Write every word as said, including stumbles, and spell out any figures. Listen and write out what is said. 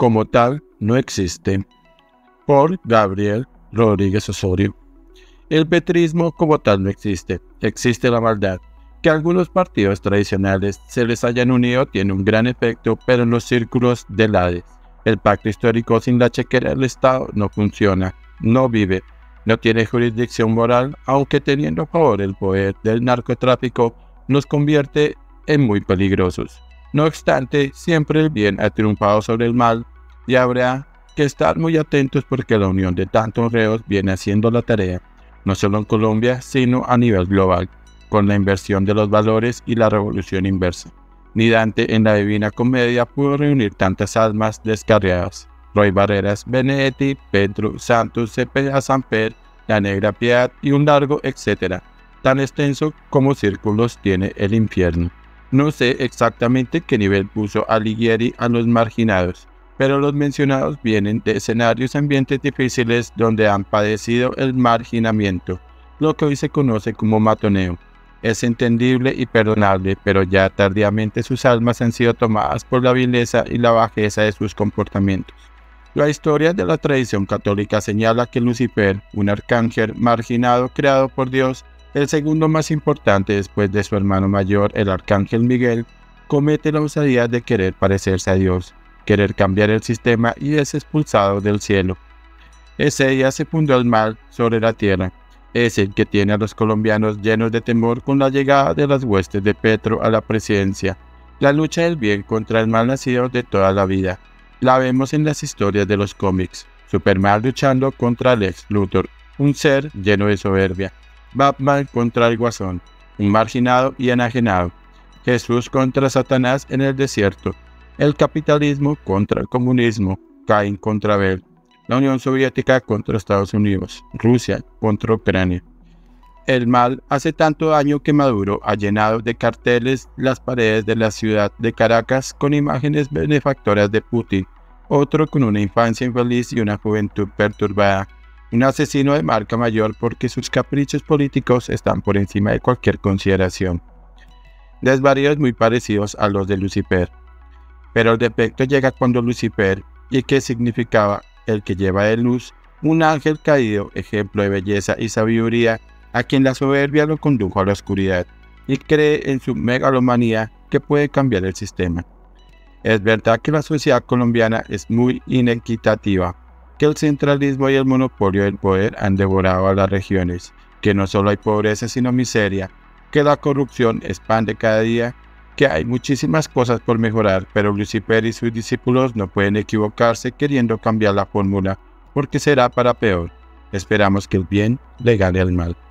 como tal no existe. Por Gabriel Rodríguez Osorio. El petrismo como tal no existe. Existe la maldad. Que a algunos partidos tradicionales se les hayan unido tiene un gran efecto, pero en los círculos del Hades. El pacto histórico sin la chequera del Estado no funciona, no vive, no tiene jurisdicción moral, aunque teniendo a favor el poder del narcotráfico nos convierte en muy peligrosos. No obstante, siempre el bien ha triunfado sobre el mal y habrá que estar muy atentos porque la unión de tantos reos viene haciendo la tarea, no solo en Colombia, sino a nivel global, con la inversión de los valores y la revolución inversa. Ni Dante en la Divina Comedia pudo reunir tantas almas descarriadas. Roy Barreras, Benedetti, Pedro Santos, Cepeda, Samper, La Negra Piedad y un largo etcétera, tan extenso como círculos tiene el infierno. No sé exactamente qué nivel puso Alighieri a los marginados, pero los mencionados vienen de escenarios y ambientes difíciles donde han padecido el marginamiento, lo que hoy se conoce como matoneo. Es entendible y perdonable, pero ya tardíamente sus almas han sido tomadas por la vileza y la bajeza de sus comportamientos. La historia de la tradición católica señala que Lucifer, un arcángel marginado creado por Dios, el segundo más importante después de su hermano mayor, el arcángel Miguel, comete la osadía de querer parecerse a Dios, querer cambiar el sistema y es expulsado del cielo. Ese día se fundó el mal sobre la tierra. Es el que tiene a los colombianos llenos de temor con la llegada de las huestes de Petro a la presidencia. La lucha del bien contra el mal nacido de toda la vida. La vemos en las historias de los cómics. Superman luchando contra Lex Luthor, un ser lleno de soberbia. Batman contra el Guasón, un marginado y enajenado. Jesús contra Satanás en el desierto. El capitalismo contra el comunismo. Caín contra Abel. La Unión Soviética contra Estados Unidos, Rusia contra Ucrania. El mal hace tanto daño que Maduro ha llenado de carteles las paredes de la ciudad de Caracas con imágenes benefactoras de Putin, otro con una infancia infeliz y una juventud perturbada, un asesino de marca mayor porque sus caprichos políticos están por encima de cualquier consideración. Desvaríos muy parecidos a los de Lucifer. Pero el defecto llega cuando Lucifer, ¿y qué significaba? El que lleva de luz, un ángel caído, ejemplo de belleza y sabiduría, a quien la soberbia lo condujo a la oscuridad, y cree en su megalomanía que puede cambiar el sistema. Es verdad que la sociedad colombiana es muy inequitativa, que el centralismo y el monopolio del poder han devorado a las regiones, que no solo hay pobreza sino miseria, que la corrupción expande cada día, que hay muchísimas cosas por mejorar, pero Lucifer y sus discípulos no pueden equivocarse queriendo cambiar la fórmula, porque será para peor. Esperamos que el bien le gane al mal.